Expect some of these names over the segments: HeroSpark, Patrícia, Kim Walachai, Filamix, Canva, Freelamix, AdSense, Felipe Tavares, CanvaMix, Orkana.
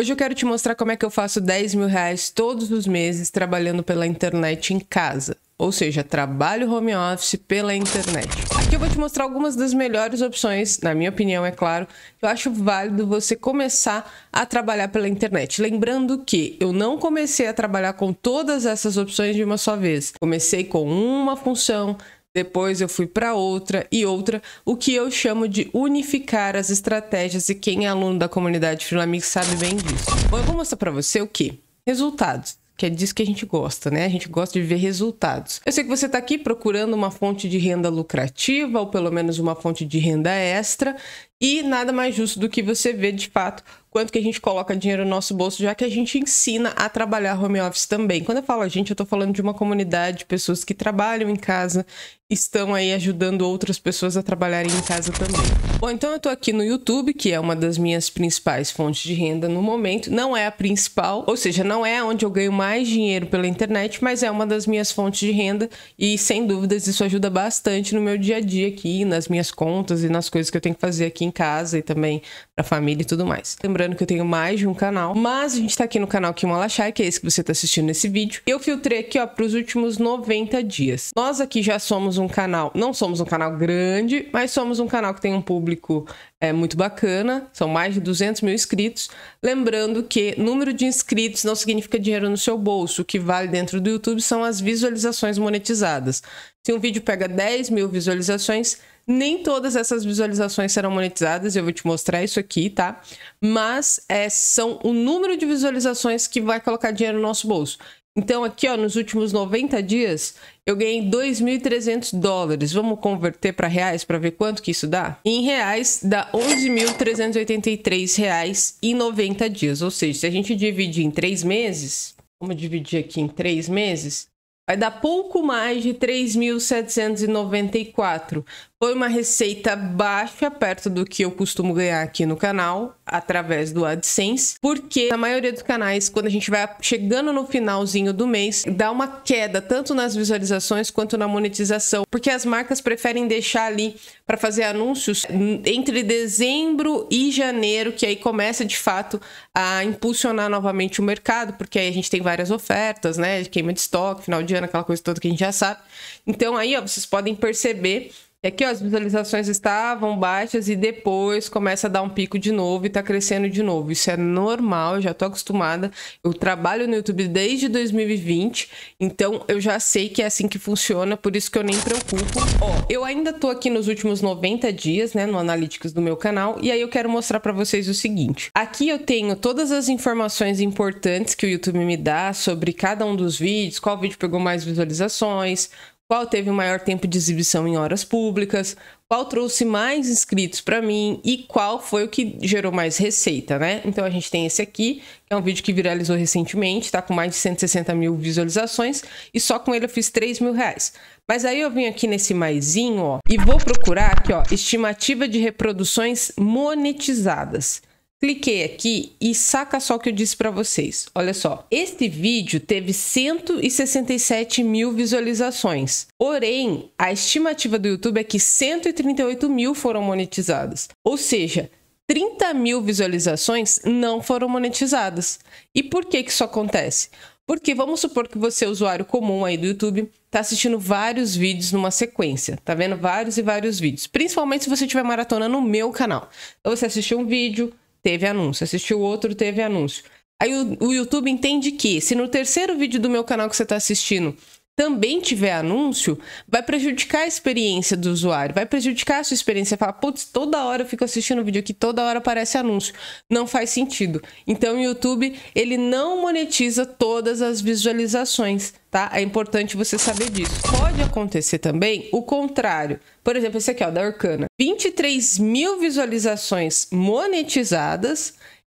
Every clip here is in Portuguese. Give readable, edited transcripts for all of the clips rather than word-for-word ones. Hoje eu quero te mostrar como é que eu faço 10 mil reais todos os meses trabalhando pela internet em casa. Ou seja, trabalho home office pela internet. Aqui eu vou te mostrar algumas das melhores opções, na minha opinião, é claro, que eu acho válido você começar a trabalhar pela internet. Lembrando que eu não comecei a trabalhar com todas essas opções de uma só vez. Comecei com uma função, depois eu fui para outra e outra, o que eu chamo de unificar as estratégias, e quem é aluno da comunidade Filamix sabe bem disso. Bom, eu vou mostrar para você o que? Resultados, que é disso que a gente gosta, né? A gente gosta de ver resultados. Eu sei que você está aqui procurando uma fonte de renda lucrativa, ou pelo menos uma fonte de renda extra, e nada mais justo do que você ver, de fato, quanto que a gente coloca dinheiro no nosso bolso, já que a gente ensina a trabalhar home office também. Quando eu falo a gente, eu tô falando de uma comunidade de pessoas que trabalham em casa, estão aí ajudando outras pessoas a trabalharem em casa também. Bom, então eu tô aqui no YouTube, que é uma das minhas principais fontes de renda no momento. Não é a principal, ou seja, não é onde eu ganho mais dinheiro pela internet, mas é uma das minhas fontes de renda e, sem dúvidas, isso ajuda bastante no meu dia a dia aqui, nas minhas contas e nas coisas que eu tenho que fazer aqui em casa e também pra família e tudo mais. Lembrando que eu tenho mais de um canal, mas a gente tá aqui no canal Kim Walachai, que é esse que você tá assistindo nesse vídeo. Eu filtrei aqui, ó, pros últimos 90 dias. Nós aqui já somos um canal, não somos um canal grande, mas somos um canal que tem um público muito bacana. São mais de 200 mil inscritos. Lembrando que número de inscritos não significa dinheiro no seu bolso. O que vale dentro do YouTube são as visualizações monetizadas. Se um vídeo pega 10 mil visualizações, nem todas essas visualizações serão monetizadas, eu vou te mostrar isso aqui, tá? Mas são o número de visualizações que vai colocar dinheiro no nosso bolso. Então aqui, ó, nos últimos 90 dias, eu ganhei 2.300 dólares. Vamos converter para reais para ver quanto que isso dá? Em reais, dá 11.383 reais em 90 dias. Ou seja, se a gente dividir em 3 meses, vamos dividir aqui em 3 meses, vai dar pouco mais de 3.794. Foi uma receita baixa, perto do que eu costumo ganhar aqui no canal, através do AdSense, porque na maioria dos canais, quando a gente vai chegando no finalzinho do mês, dá uma queda tanto nas visualizações quanto na monetização, porque as marcas preferem deixar ali para fazer anúncios entre dezembro e janeiro, que aí começa de fato a impulsionar novamente o mercado, porque aí a gente tem várias ofertas, né, queima de estoque, final de ano, aquela coisa toda que a gente já sabe. Então aí, ó, vocês podem perceber. E aqui, ó, as visualizações estavam baixas e depois começa a dar um pico de novo e tá crescendo de novo. Isso é normal, eu já tô acostumada. Eu trabalho no YouTube desde 2020, então eu já sei que é assim que funciona, por isso que eu nem me preocupo. Ó, eu ainda tô aqui nos últimos 90 dias, né, no Analytics do meu canal, e aí eu quero mostrar pra vocês o seguinte. Aqui eu tenho todas as informações importantes que o YouTube me dá sobre cada um dos vídeos, qual vídeo pegou mais visualizações, qual teve o maior tempo de exibição em horas públicas, qual trouxe mais inscritos para mim e qual foi o que gerou mais receita, né? Então a gente tem esse aqui, que é um vídeo que viralizou recentemente, tá com mais de 160 mil visualizações e só com ele eu fiz 3 mil reais. Mas aí eu vim aqui nesse maisinho, ó, e vou procurar aqui, ó, estimativa de reproduções monetizadas. Cliquei aqui e saca só o que eu disse para vocês. Olha só, este vídeo teve 167 mil visualizações. Porém, a estimativa do YouTube é que 138 mil foram monetizadas. Ou seja, 30 mil visualizações não foram monetizadas. E por que que isso acontece? Porque vamos supor que você, usuário comum aí do YouTube, tá assistindo vários vídeos numa sequência, tá vendo vários e vários vídeos. Principalmente se você tiver maratona no meu canal. Então você assistiu um vídeo, teve anúncio, assistiu outro, teve anúncio. Aí o YouTube entende que se no terceiro vídeo do meu canal que você está assistindo também tiver anúncio, vai prejudicar a experiência do usuário, vai prejudicar a sua experiência. Fala, putz, toda hora eu fico assistindo um vídeo aqui, toda hora aparece anúncio. Não faz sentido. Então o YouTube, ele não monetiza todas as visualizações, tá? É importante você saber disso. Pode acontecer também o contrário. Por exemplo, esse aqui, ó, da Orkana. 23 mil visualizações monetizadas,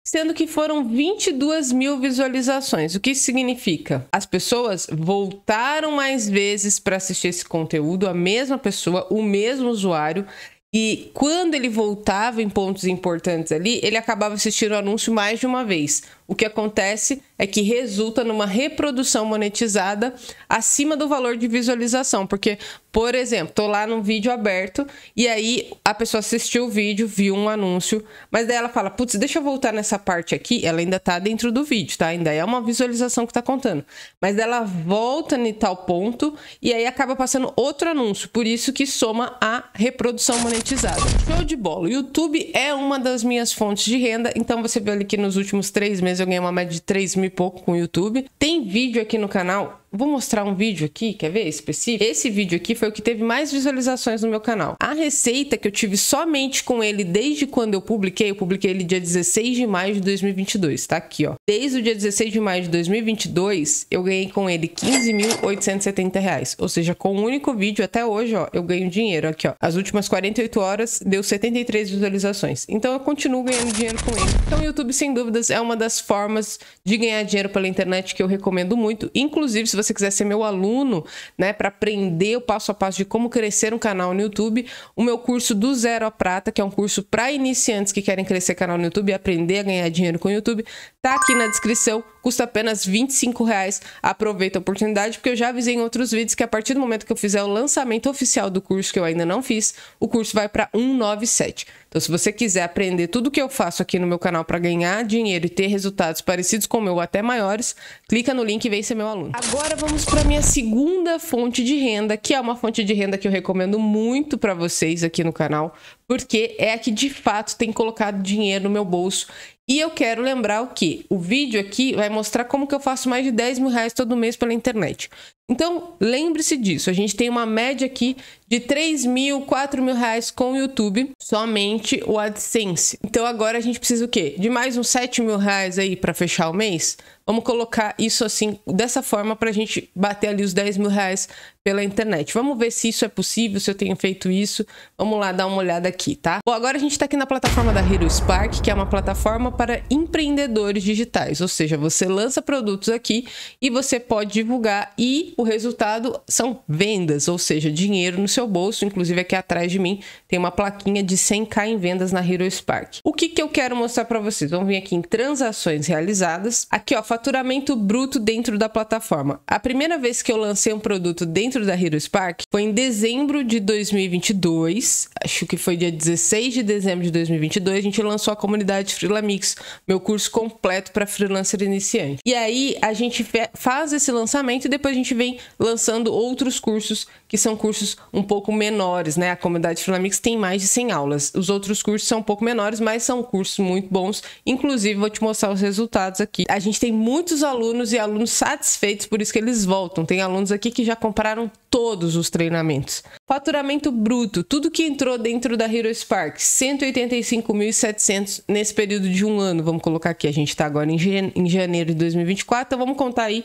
sendo que foram 22 mil visualizações. O que isso significa? As pessoas voltaram mais vezes para assistir esse conteúdo, a mesma pessoa, o mesmo usuário, e quando ele voltava em pontos importantes ali, ele acabava assistindo o anúncio mais de uma vez. o que acontece é que resulta numa reprodução monetizada acima do valor de visualização. Porque, por exemplo, tô lá num vídeo aberto e aí a pessoa assistiu o vídeo, viu um anúncio, mas daí ela fala, putz, deixa eu voltar nessa parte aqui, ela ainda tá dentro do vídeo, tá? Ainda é uma visualização que tá contando. Mas ela volta em tal ponto e aí acaba passando outro anúncio, por isso que soma a reprodução monetizada. Show de bola! O YouTube é uma das minhas fontes de renda, então você viu ali que nos últimos 3 meses eu ganhei uma média de 3.000 e pouco com o YouTube. Tem vídeo aqui no canal, vou mostrar um vídeo aqui, quer ver específico? Esse vídeo aqui foi o que teve mais visualizações no meu canal. A receita que eu tive somente com ele desde quando eu publiquei ele dia 16 de maio de 2022, tá aqui, ó. Desde o dia 16 de maio de 2022, eu ganhei com ele R$15.870, ou seja, com um único vídeo até hoje, ó, eu ganho dinheiro, aqui, ó. As últimas 48 horas deu 73 visualizações, então eu continuo ganhando dinheiro com ele. Então o YouTube, sem dúvidas, é uma das formas de ganhar dinheiro pela internet que eu recomendo muito, inclusive se você quiser ser meu aluno, né, para aprender o passo a passo de como crescer um canal no YouTube, o meu curso do Zero à Prata, que é um curso para iniciantes que querem crescer canal no YouTube e aprender a ganhar dinheiro com o YouTube, tá aqui na descrição, custa apenas R$25. Aproveita a oportunidade, porque eu já avisei em outros vídeos que a partir do momento que eu fizer o lançamento oficial do curso, que eu ainda não fiz, o curso vai para R$197. Então, se você quiser aprender tudo que eu faço aqui no meu canal para ganhar dinheiro e ter resultados parecidos com o meu ou até maiores, clica no link e vem ser meu aluno. Agora vamos para minha segunda fonte de renda, que é uma fonte de renda que eu recomendo muito para vocês aqui no canal, porque é a que de fato tem colocado dinheiro no meu bolso. E eu quero lembrar o que? O vídeo aqui vai mostrar como que eu faço mais de R$10.000 todo mês pela internet. Então, lembre-se disso. A gente tem uma média aqui de R$3.000, R$4.000 com o YouTube, somente o AdSense. Então, agora a gente precisa o quê? De mais uns R$7.000 aí para fechar o mês? Vamos colocar isso assim, dessa forma, para a gente bater ali os R$10.000 pela internet. Vamos ver se isso é possível, se eu tenho feito isso. Vamos lá dar uma olhada aqui, tá? Bom, agora a gente está aqui na plataforma da HeroSpark, que é uma plataforma para empreendedores digitais. Ou seja, você lança produtos aqui e você pode divulgar e o resultado são vendas, ou seja, dinheiro no seu bolso. Inclusive aqui atrás de mim tem uma plaquinha de 100k em vendas na HeroSpark. O que eu quero mostrar para vocês? Vamos vir aqui em transações realizadas. Aqui, ó, faturamento bruto dentro da plataforma. A primeira vez que eu lancei um produto dentro da HeroSpark foi em dezembro de 2022, acho que foi dia 16 de dezembro de 2022, a gente lançou a comunidade Freelamix, meu curso completo para freelancer iniciante. E aí a gente faz esse lançamento e depois a gente vem lançando outros cursos, que são cursos um pouco menores, né? A comunidade Filamix tem mais de 100 aulas. Os outros cursos são um pouco menores, mas são cursos muito bons. Inclusive, vou te mostrar os resultados aqui. A gente tem muitos alunos e alunos satisfeitos, por isso que eles voltam. Tem alunos aqui que já compraram todos os treinamentos. Faturamento bruto, tudo que entrou dentro da HeroSpark, 185.700 nesse período de um ano. Vamos colocar aqui, a gente está agora em janeiro de 2024, então vamos contar aí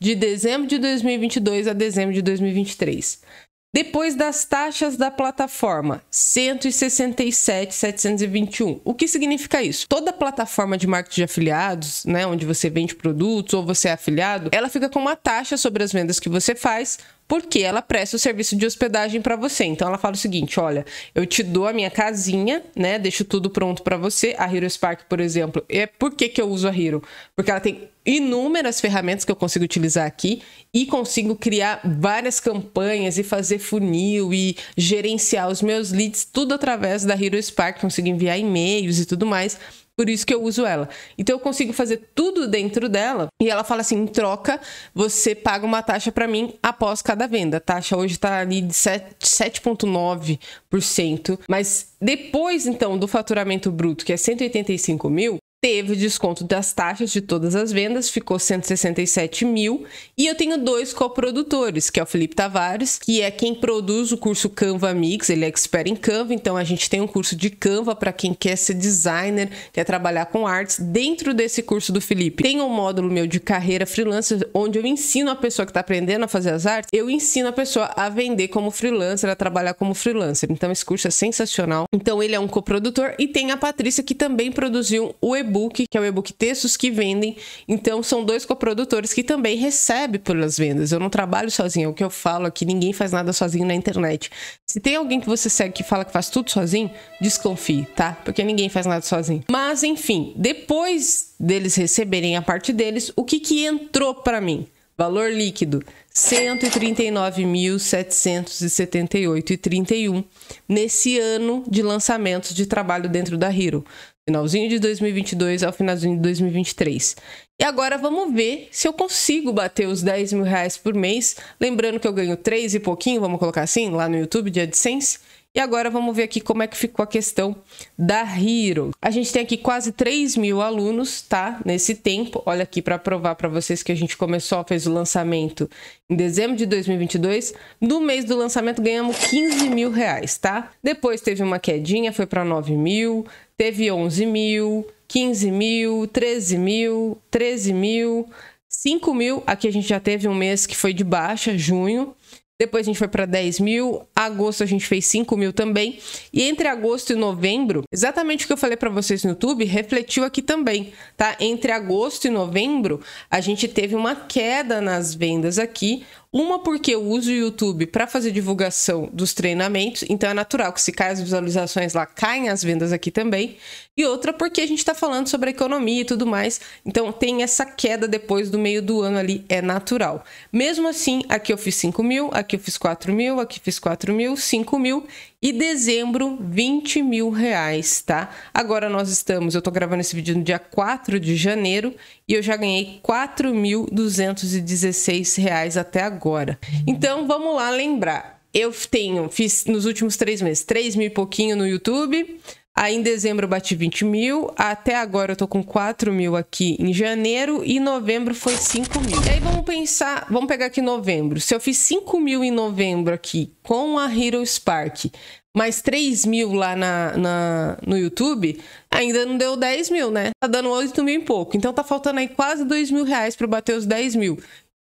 de dezembro de 2022 a dezembro de 2023. Depois das taxas da plataforma, 167.721. O que significa isso? Toda plataforma de marketing de afiliados, né, onde você vende produtos ou você é afiliado, ela fica com uma taxa sobre as vendas que você faz, porque ela presta o serviço de hospedagem para você. Então ela fala o seguinte, olha, eu te dou a minha casinha, né, deixo tudo pronto para você. A HeroSpark, por exemplo, por que eu uso a Hero? Porque ela tem inúmeras ferramentas que eu consigo utilizar aqui e consigo criar várias campanhas e fazer funil e gerenciar os meus leads, tudo através da HeroSpark, consigo enviar e-mails e tudo mais. Por isso que eu uso ela. Então eu consigo fazer tudo dentro dela e ela fala assim, em troca, você paga uma taxa para mim após cada venda. A taxa hoje tá ali de 7,9%, mas depois então do faturamento bruto, que é 185.000, teve desconto das taxas de todas as vendas, ficou 167.000. E eu tenho dois coprodutores, que é o Felipe Tavares, que é quem produz o curso CanvaMix, ele é expert em Canva, então a gente tem um curso de Canva para quem quer ser designer, quer trabalhar com artes. Dentro desse curso do Felipe tem um módulo meu de carreira freelancer, onde eu ensino a pessoa que está aprendendo a fazer as artes, eu ensino a pessoa a vender como freelancer, a trabalhar como freelancer. Então esse curso é sensacional. Então ele é um coprodutor e tem a Patrícia, que também produziu o e-book e-book, que é o e-book Textos que Vendem. Então, são dois coprodutores que também recebem pelas vendas. Eu não trabalho sozinho, é o que eu falo aqui, ninguém faz nada sozinho na internet. Se tem alguém que você segue que fala que faz tudo sozinho, desconfie, tá? Porque ninguém faz nada sozinho. Mas, enfim, depois deles receberem a parte deles, o que que entrou para mim? Valor líquido, R$ 139.778,31 nesse ano de lançamentos de trabalho dentro da Hero. Finalzinho de 2022 ao finalzinho de 2023. E agora vamos ver se eu consigo bater os 10 mil reais por mês. Lembrando que eu ganho 3 e pouquinho, vamos colocar assim, lá no YouTube de AdSense. E agora vamos ver aqui como é que ficou a questão da Hero. A gente tem aqui quase 3 mil alunos, tá? Nesse tempo, olha aqui para provar para vocês que a gente começou, fez o lançamento em dezembro de 2022. No mês do lançamento ganhamos 15 mil reais, tá? Depois teve uma quedinha, foi para 9 mil, teve 11 mil, 15 mil, 13 mil, 13 mil, 5 mil. Aqui a gente já teve um mês que foi de baixa, junho. Depois a gente foi para 10 mil, agosto a gente fez 5 mil também. E entre agosto e novembro, exatamente o que eu falei para vocês no YouTube, refletiu aqui também, tá? Entre agosto e novembro, a gente teve uma queda nas vendas aqui. Uma porque eu uso o YouTube para fazer divulgação dos treinamentos, então é natural que se caem as visualizações lá, caem as vendas aqui também. E outra porque a gente está falando sobre a economia e tudo mais, então tem essa queda depois do meio do ano ali, é natural. Mesmo assim, aqui eu fiz 5 mil, aqui eu fiz 4 mil, aqui eu fiz 4 mil, 5 mil... E dezembro, 20 mil reais, tá? Agora nós estamos, eu tô gravando esse vídeo no dia 4 de janeiro e eu já ganhei 4.216 reais até agora. Então, vamos lá lembrar. Eu fiz nos últimos 3 meses, 3 mil e pouquinho no YouTube. Aí em dezembro eu bati 20 mil, até agora eu tô com 4 mil aqui em janeiro e novembro foi 5 mil. E aí vamos pensar, vamos pegar aqui novembro. Se eu fiz 5 mil em novembro aqui com a HeroSpark, mais 3 mil lá no YouTube, ainda não deu 10 mil, né? Tá dando 8 mil e pouco, então tá faltando aí quase 2 mil reais pra bater os 10 mil.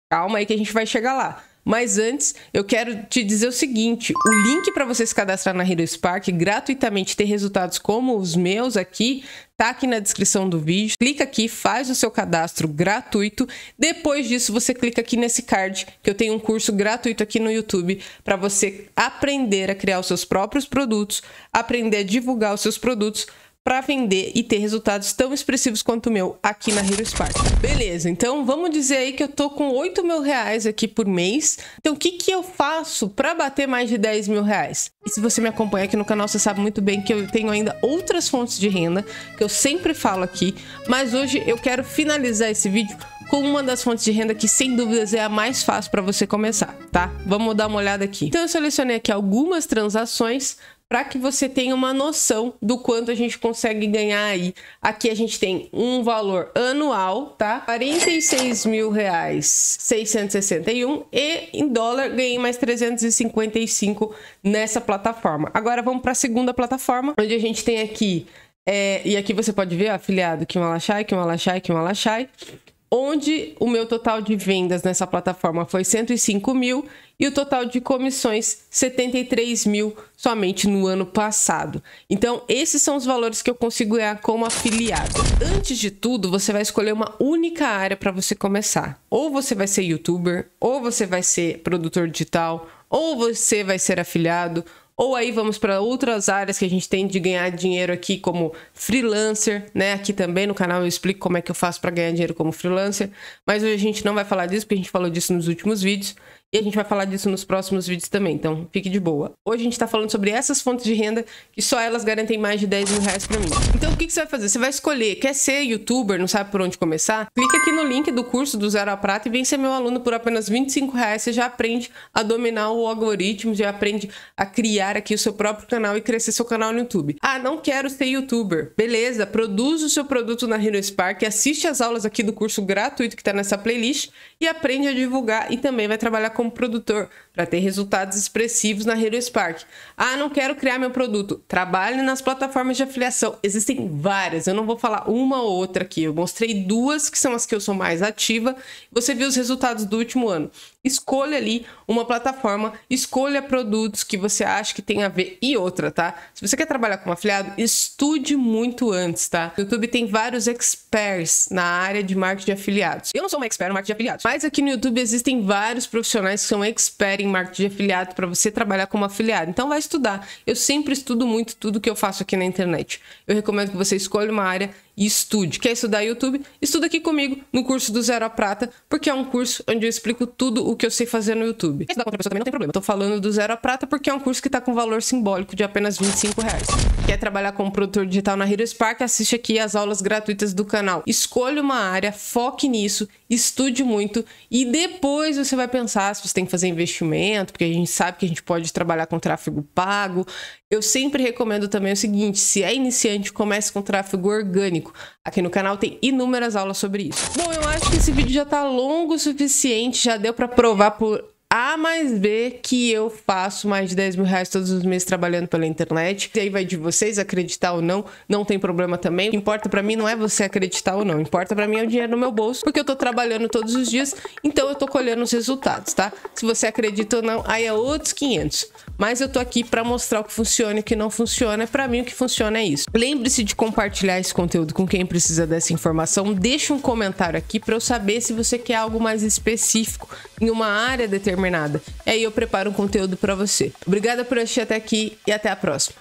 Calma aí que a gente vai chegar lá. Mas antes, eu quero te dizer o seguinte, o link para você se cadastrar na HeroSpark gratuitamente, ter resultados como os meus aqui, tá aqui na descrição do vídeo. Clica aqui, faz o seu cadastro gratuito. Depois disso, você clica aqui nesse card, que eu tenho um curso gratuito aqui no YouTube para você aprender a criar os seus próprios produtos, aprender a divulgar os seus produtos, para vender e ter resultados tão expressivos quanto o meu aqui na HeroSpark. Beleza, então vamos dizer aí que eu tô com 8 mil reais aqui por mês. Então o que que eu faço para bater mais de 10 mil reais? E se você me acompanha aqui no canal, você sabe muito bem que eu tenho ainda outras fontes de renda, que eu sempre falo aqui, mas hoje eu quero finalizar esse vídeo com uma das fontes de renda que, sem dúvidas, é a mais fácil para você começar, tá? Vamos dar uma olhada aqui. Então eu selecionei aqui algumas transações, para que você tenha uma noção do quanto a gente consegue ganhar aí. Aqui a gente tem um valor anual, tá? R$ 46.661 e em dólar ganhei mais 355 nessa plataforma. Agora vamos para a segunda plataforma, onde a gente tem aqui, e aqui você pode ver, ó, afiliado Kim Walachai, Kim Walachai, Kim Walachai, onde o meu total de vendas nessa plataforma foi 105 mil e o total de comissões 73 mil somente no ano passado. Então, esses são os valores que eu consigo ganhar como afiliado. Antes de tudo, você vai escolher uma única área para você começar. Ou você vai ser youtuber, ou você vai ser produtor digital, ou você vai ser afiliado, ou aí vamos para outras áreas que a gente tem de ganhar dinheiro aqui como freelancer, né? Aqui também no canal eu explico como é que eu faço para ganhar dinheiro como freelancer. Mas hoje a gente não vai falar disso, porque a gente falou disso nos últimos vídeos. E a gente vai falar disso nos próximos vídeos também, então fique de boa. Hoje a gente tá falando sobre essas fontes de renda, que só elas garantem mais de 10 mil reais pra mim. Então o que você vai fazer? Você vai escolher, quer ser youtuber, não sabe por onde começar? Clica aqui no link do curso do Zero a Prata e vem ser meu aluno por apenas 25 reais. Você já aprende a dominar o algoritmo, já aprende a criar aqui o seu próprio canal e crescer seu canal no YouTube. Ah, não quero ser youtuber. Beleza, produz o seu produto na HeroSpark, assiste as aulas aqui do curso gratuito que tá nessa playlist e aprende a divulgar e também vai trabalhar como produtor, para ter resultados expressivos na HeroSpark. Ah, não quero criar meu produto. Trabalhe nas plataformas de afiliação. Existem várias, eu não vou falar uma ou outra aqui. Eu mostrei duas que são as que eu sou mais ativa. Você viu os resultados do último ano. escolha ali uma plataforma, escolha produtos que você acha que tem a ver. E outra, tá? Se você quer trabalhar como afiliado, estude muito antes, tá? No YouTube tem vários experts na área de marketing de afiliados. Eu não sou uma expert no marketing de afiliados, mas aqui no YouTube existem vários profissionais que são expert em marketing de afiliado para você trabalhar como afiliado. Então vai estudar. Eu sempre estudo muito tudo que eu faço aqui na internet. Eu recomendo que você escolha uma área e estude. Quer estudar YouTube? Estuda aqui comigo no curso do Zero a Prata, porque é um curso onde eu explico tudo o que eu sei fazer no YouTube. Se dá com outra pessoa também, não tem problema. Eu tô falando do Zero a Prata porque é um curso que tá com valor simbólico de apenas R$25. Quer trabalhar como produtor digital na HeroSpark? Assiste aqui as aulas gratuitas do canal. Escolha uma área, foque nisso, estude muito e depois você vai pensar se você tem que fazer investimento, porque a gente sabe que a gente pode trabalhar com tráfego pago. Eu sempre recomendo também o seguinte: se é iniciante, comece com tráfego orgânico. Aqui no canal tem inúmeras aulas sobre isso. Bom, eu acho que esse vídeo já tá longo o suficiente, já deu para provar por A mais B que eu faço mais de R$10 mil todos os meses trabalhando pela internet. E aí vai de vocês acreditar ou não, não tem problema também. O que importa pra mim não é você acreditar ou não, o que importa pra mim é o dinheiro no meu bolso, porque eu tô trabalhando todos os dias, então eu tô colhendo os resultados, tá? Se você acredita ou não, aí é outros 500. Mas eu tô aqui pra mostrar o que funciona e o que não funciona. Pra mim o que funciona é isso. Lembre-se de compartilhar esse conteúdo com quem precisa dessa informação. Deixa um comentário aqui pra eu saber se você quer algo mais específico em uma área determinada. Aí eu preparo um conteúdo para você. Obrigada por assistir até aqui e até a próxima.